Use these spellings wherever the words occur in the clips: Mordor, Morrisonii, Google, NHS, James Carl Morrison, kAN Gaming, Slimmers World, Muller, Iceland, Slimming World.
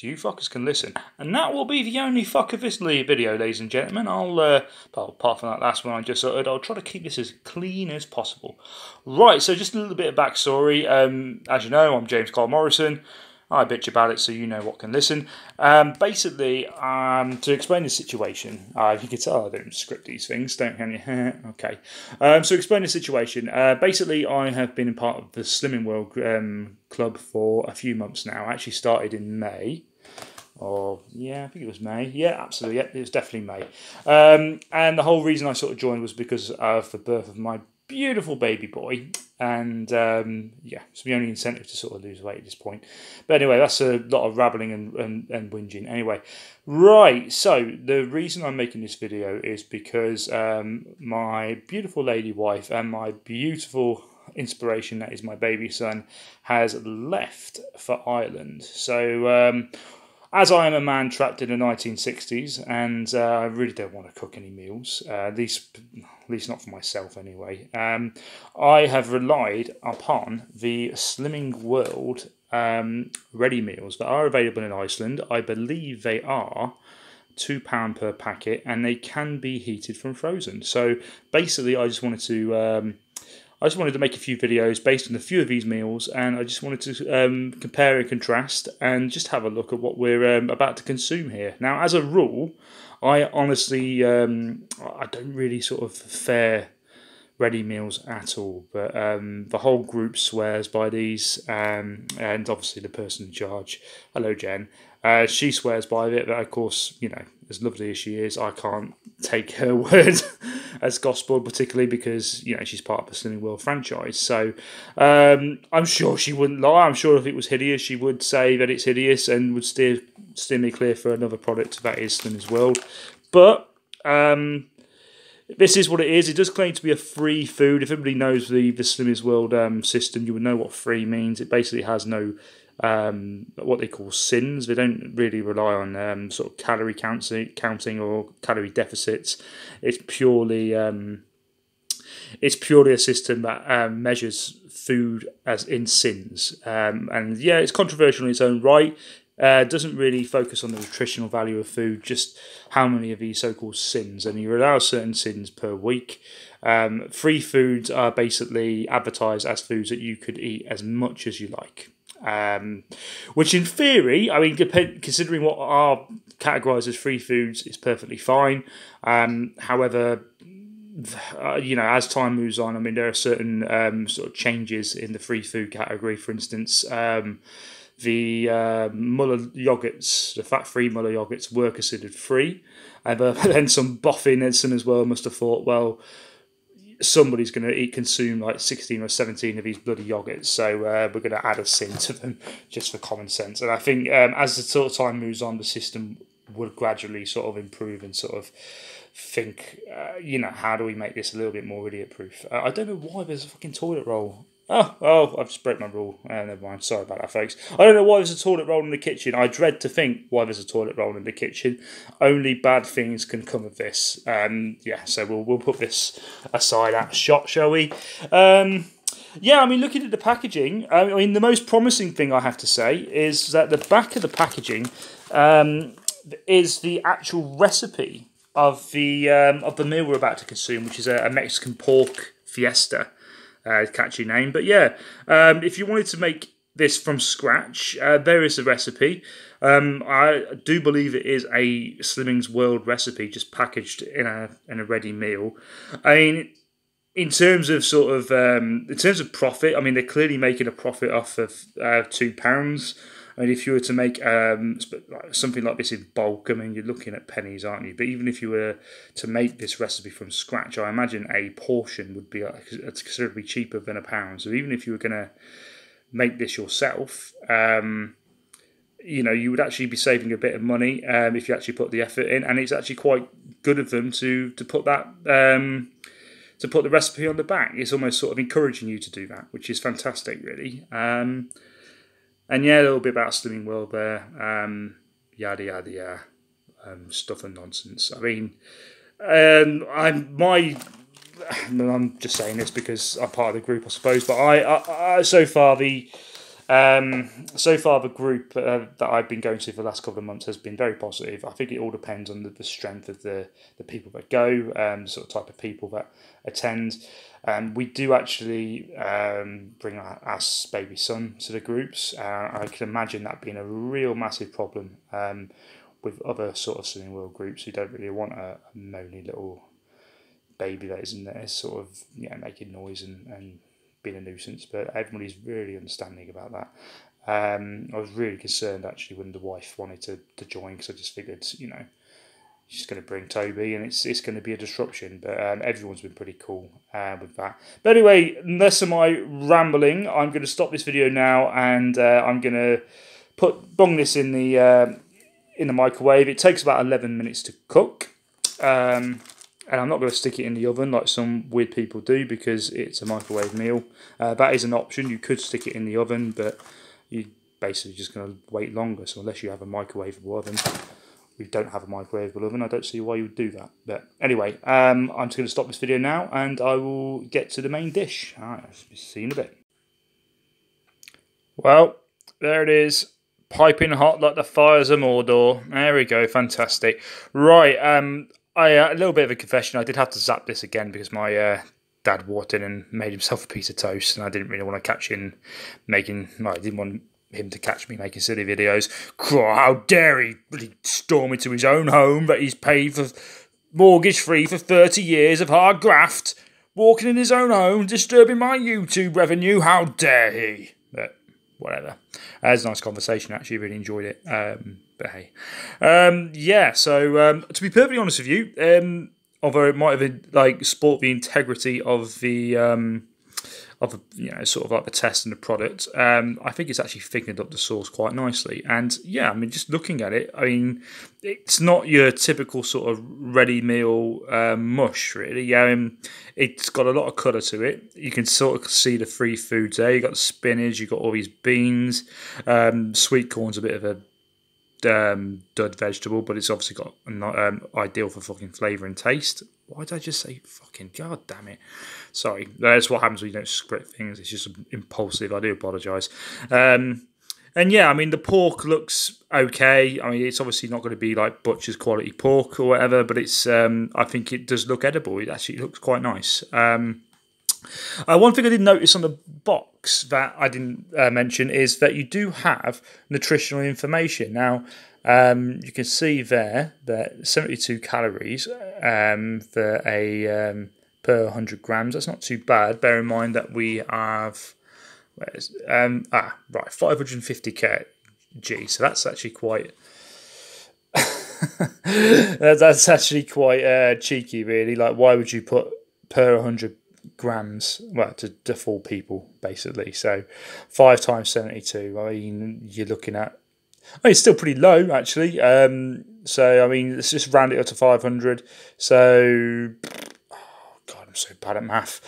so you fuckers can listen. And that will be the only fuck of this video, ladies and gentlemen. I'll, apart from that last one I just uttered, I'll try to keep this as clean as possible. Right, so just a little bit of backstory. As you know, I'm James Carl Morrison. I bitch about it so you know what can listen. Basically, to explain the situation, you can tell I don't script these things, don't can you? Okay. So explain the situation. Basically, I have been part of the Slimming World club for a few months now. I actually started in May. Or, yeah, I think it was May. Yeah, absolutely. Yeah, it was definitely May. And the whole reason I sort of joined was because of the birth of my beautiful baby boy, and yeah, it's the only incentive to sort of lose weight at this point. But anyway, that's a lot of rabbling and whinging. Anyway, right, so the reason I'm making this video is because my beautiful lady wife and my beautiful inspiration, that is my baby son, has left for Ireland. So as I am a man trapped in the 1960s, and I really don't want to cook any meals, at least not for myself anyway, I have relied upon the Slimming World ready meals that are available in Iceland. I believe they are £2 per packet, and they can be heated from frozen. So basically, I just wanted to make a few videos based on a few of these meals, and I just wanted to compare and contrast and just have a look at what we're about to consume here. Now, as a rule, I honestly, I don't really sort of fare ready meals at all, but the whole group swears by these, and obviously the person in charge, hello Jen, she swears by it, but of course, you know, as lovely as she is, I can't take her word as gospel, particularly because, you know, she's part of the Slimming World franchise. So I'm sure she wouldn't lie. I'm sure if it was hideous, she would say that it's hideous and would steer me clear for another product that is Slimming World. But this is what it is. It does claim to be a free food. If everybody knows the Slimming World system, you would know what free means. It basically has no what they call sins. They don't really rely on sort of calorie counting or calorie deficits. It's purely a system that measures food as in sins. And yeah, it's controversial in its own right. Doesn't really focus on the nutritional value of food, just how many of these so-called sins, and you allow certain sins per week. Free foods are basically advertised as foods that you could eat as much as you like. Which in theory, I mean, considering what are categorised as free foods, is perfectly fine. However, you know, as time moves on, I mean, there are certain sort of changes in the free food category. For instance, the Muller yogurts, the fat-free Muller yogurts, were considered free. But then some boffin Edson as well must have thought, well, somebody's going to consume like 16 or 17 of these bloody yogurts, so we're going to add a sin to them just for common sense. And I think as the sort of time moves on, the system would gradually sort of improve and sort of think, you know, how do we make this a little bit more idiot-proof? I don't know why there's a fucking toilet roll. Oh, I've just broke my rule. Never mind. Sorry about that, folks. I don't know why there's a toilet roll in the kitchen. I dread to think why there's a toilet roll in the kitchen. Only bad things can come of this. Yeah, so we'll put this aside at shot, shall we? Yeah, I mean, looking at the packaging, I mean, the most promising thing I have to say is that the back of the packaging is the actual recipe of the meal we're about to consume, which is a Mexican pork fiesta. Catchy name, but yeah, if you wanted to make this from scratch, there is the recipe. I do believe it is a Slimming World recipe, just packaged in a ready meal. I mean, in terms of sort of in terms of profit, I mean, they're clearly making a profit off of £2. I mean, if you were to make something like this in bulk, I mean, you're looking at pennies, aren't you? But even if you were to make this recipe from scratch, I imagine a portion would be considerably cheaper than £1. So even if you were going to make this yourself, you know, you would actually be saving a bit of money if you actually put the effort in. And it's actually quite good of them to put that to put the recipe on the back. It's almost sort of encouraging you to do that, which is fantastic, really. And yeah, a little bit about Slimming World there, yada yada yada, stuff and nonsense. I mean, I'm just saying this because I'm part of the group, I suppose. But so far the So far, the group that I've been going to for the last couple of months has been very positive. I think it all depends on the strength of the people that go, the sort of type of people that attend. We do actually bring our baby son to the groups. I can imagine that being a real massive problem with other sort of Slimming World groups who don't really want a moany little baby that isn't there, sort of, yeah, making noise and being a nuisance. But everybody's really understanding about that. I was really concerned actually when the wife wanted to join, because I just figured, you know, she's going to bring Toby and it's going to be a disruption. But everyone's been pretty cool with that. But anyway, less of my rambling, I'm going to stop this video now, and I'm going to bung this in the microwave. It takes about 11 minutes to cook. And I'm not going to stick it in the oven like some weird people do, because it's a microwave meal. That is an option. You could stick it in the oven, but you're basically just going to wait longer. So unless you have a microwavable oven, we don't have a microwavable oven. I don't see why you would do that. But anyway, I'm just going to stop this video now, and I will get to the main dish. All right, I'll see you in a bit. Well, there it is. Piping hot like the fires of Mordor. There we go. Fantastic. Right, a little bit of a confession. I did have to zap this again because my dad walked in and made himself a piece of toast, and I didn't really want to catch him making. Well, I didn't want him to catch me making silly videos. How dare he really storm into his own home that he's paid for mortgage-free for 30 years of hard graft, walking in his own home, disturbing my YouTube revenue. How dare he? But whatever. It was a nice conversation. Actually, really enjoyed it. But hey, yeah, so to be perfectly honest with you, although it might have like sport the integrity of the you know, sort of like the test and the product, I think it's actually figured up the sauce quite nicely. And yeah, I mean, just looking at it, I mean, it's not your typical sort of ready meal mush, really. Yeah, it's got a lot of colour to it. You can sort of see the free foods there. You got the spinach, you got all these beans, sweet corn's a bit of a dud vegetable, but it's obviously got not ideal for fucking flavour and taste. Why did I just say fucking? God damn it! Sorry, that's what happens when you don't script things. It's just impulsive. I do apologise. And yeah, I mean, the pork looks okay. I mean, it's obviously not going to be like butcher's quality pork or whatever, but it's. I think it does look edible. It actually looks quite nice. One thing I did notice on the box that I didn't mention is that you do have nutritional information. Now, you can see there that 72 calories for a per 100 grams. That's not too bad. Bear in mind that we have 550 kg. So that's actually quite. That's actually quite cheeky, really. Like, why would you put per 100? Grams, well, to four people basically. So 5 times 72. I mean, you're looking at. I mean, it's still pretty low actually. So I mean, let's just round it up to 500. So, oh God, I'm so bad at math.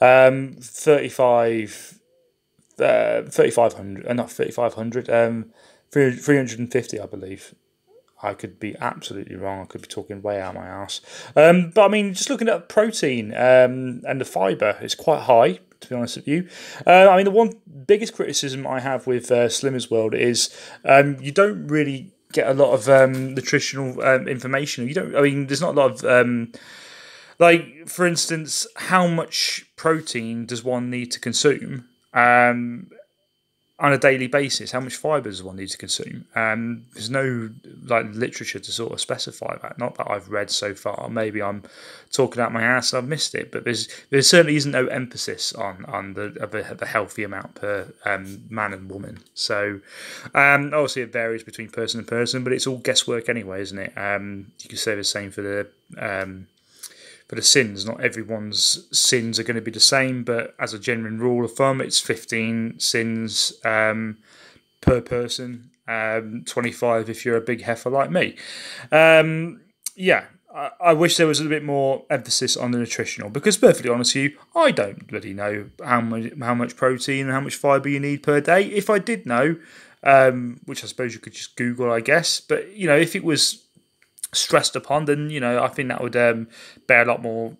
3,500. 350, I believe. I could be absolutely wrong. I could be talking way out of my ass. But I mean, just looking at protein and the fibre, it's quite high, to be honest with you. I mean, the one biggest criticism I have with Slimmers World is you don't really get a lot of nutritional information. You don't. I mean, there's not a lot of like, for instance, how much protein does one need to consume? On a daily basis, how much fibre does one need to consume? There's no like literature to sort of specify that. Not that I've read so far. Maybe I'm talking out my ass and I've missed it. But there certainly isn't no emphasis on the healthy amount per man and woman. So obviously it varies between person and person, but it's all guesswork anyway, isn't it? You can say the same for the sins. Not everyone's sins are going to be the same, but as a general rule of thumb, it's 15 sins per person, 25 if you're a big heifer like me. Yeah, I wish there was a bit more emphasis on the nutritional, because perfectly honest with you, I don't really know how much protein and how much fibre you need per day. If I did know, which I suppose you could just Google, I guess, but you know, if it was stressed upon, then you know, I think that would bear a lot more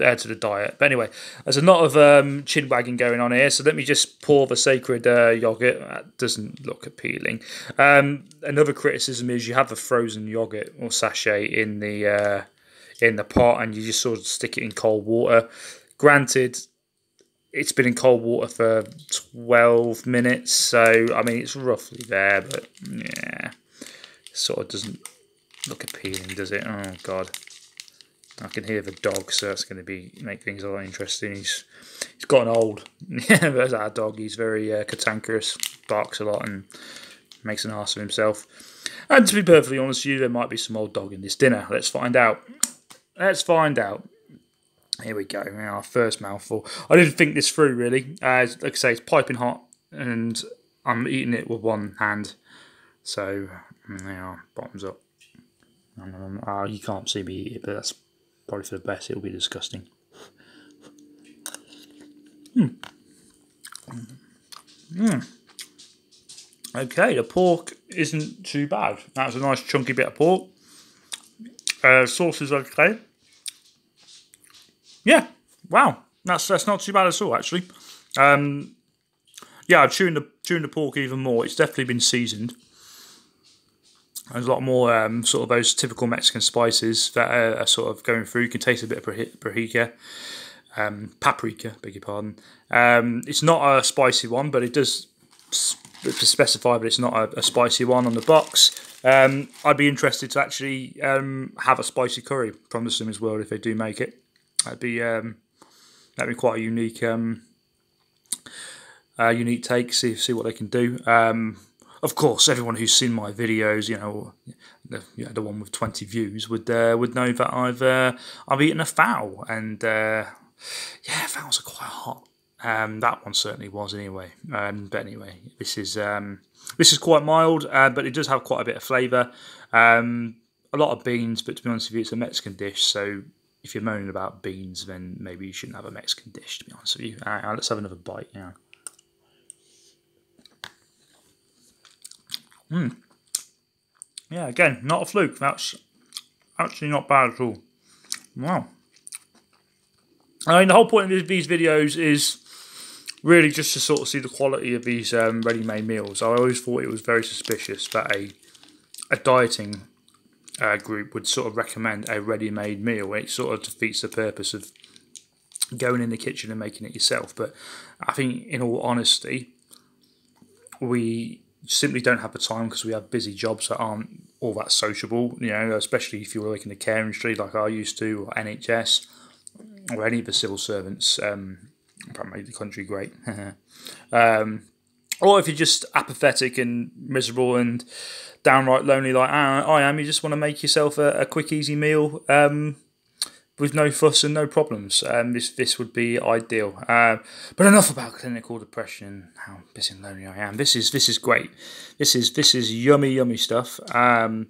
add to the diet. But anyway, there's a lot of chin wagging going on here, so let me just pour the sacred yogurt. That doesn't look appealing. Another criticism is you have the frozen yogurt or sachet in the pot, and you just sort of stick it in cold water. Granted, it's been in cold water for 12 minutes, so I mean it's roughly there, but yeah, sort of doesn't look appealing, does it? Oh god, I can hear the dog, so that's going to be make things a lot interesting. He's gotten old. Yeah, that's our dog. He's very cantankerous, barks a lot, and makes an arse of himself. And to be perfectly honest with you, there might be some old dog in this dinner. Let's find out. Let's find out. Here we go. Our first mouthful. I didn't think this through, really. Like I say, it's piping hot, and I'm eating it with one hand. So, yeah, bottoms up. You can't see me eat it, but that's probably for the best. It'll be disgusting. Okay, the pork isn't too bad. That's a nice chunky bit of pork. Sauce is okay. Yeah, wow, that's not too bad at all, actually. Yeah, I'm chewing the pork even more. It's definitely been seasoned. There's a lot more sort of those typical Mexican spices that are sort of going through. You can taste a bit of paprika, beg your pardon. It's not a spicy one, but it does specify that it's not a spicy one on the box. I'd be interested to actually have a spicy curry from the Slimming World if they do make it. That'd be quite a unique unique take. See what they can do. Of course, everyone who's seen my videos, you know, the one with 20 views would know that I've eaten a fowl, and yeah, fowls are quite hot. That one certainly was anyway. But anyway, this is quite mild, but it does have quite a bit of flavour. A lot of beans, but to be honest with you, it's a Mexican dish, so. If you're moaning about beans, then maybe you shouldn't have a Mexican dish, to be honest with you. All right, let's have another bite now. Yeah, again, not a fluke. That's actually not bad at all. Wow. I mean, the whole point of these videos is really just to sort of see the quality of these ready-made meals. I always thought it was very suspicious that a dieting group would sort of recommend a ready-made meal. It sort of defeats the purpose of going in the kitchen and making it yourself. But I think, in all honesty, we simply don't have the time because we have busy jobs that aren't all that sociable, you know, especially if you're working in the care industry like I used to, or NHS, or any of the civil servants. That made the country great. Or if you're just apathetic and miserable and downright lonely like I am, you just want to make yourself a quick, easy meal with no fuss and no problems. This would be ideal. But enough about clinical depression and how busy and lonely I am. This is great. This is yummy, yummy stuff. And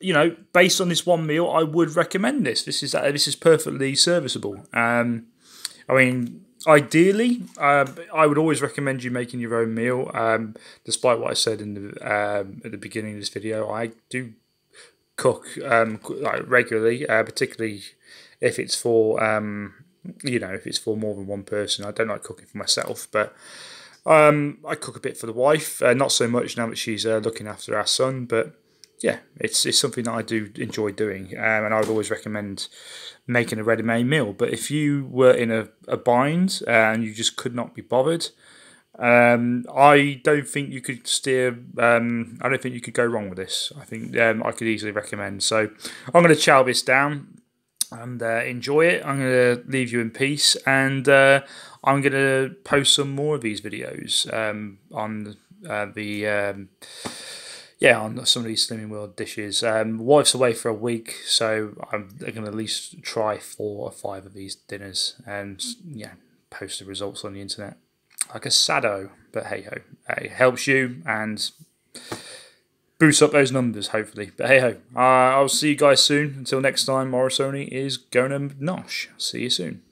you know, based on this one meal, I would recommend this. This is perfectly serviceable. I mean. Ideally, I would always recommend you making your own meal. Despite what I said in at the beginning of this video, I do cook regularly, particularly if it's for you know, if it's for more than one person. I don't like cooking for myself, but I cook a bit for the wife. Not so much now that she's looking after our son, but. Yeah, it's something that I do enjoy doing, and I would always recommend making a ready-made meal. But if you were in a bind and you just could not be bothered, I don't think you could steer. I don't think you could go wrong with this. I think I could easily recommend. So I'm going to chow this down and enjoy it. I'm going to leave you in peace, and I'm going to post some more of these videos on yeah, on some of these Slimming World dishes. Wife's away for a week, so I'm going to at least try 4 or 5 of these dinners and, yeah, post the results on the internet. Like a saddo, but hey-ho. It helps you and boosts up those numbers, hopefully. But hey-ho, I'll see you guys soon. Until next time, Morrisonii is gonna nosh. See you soon.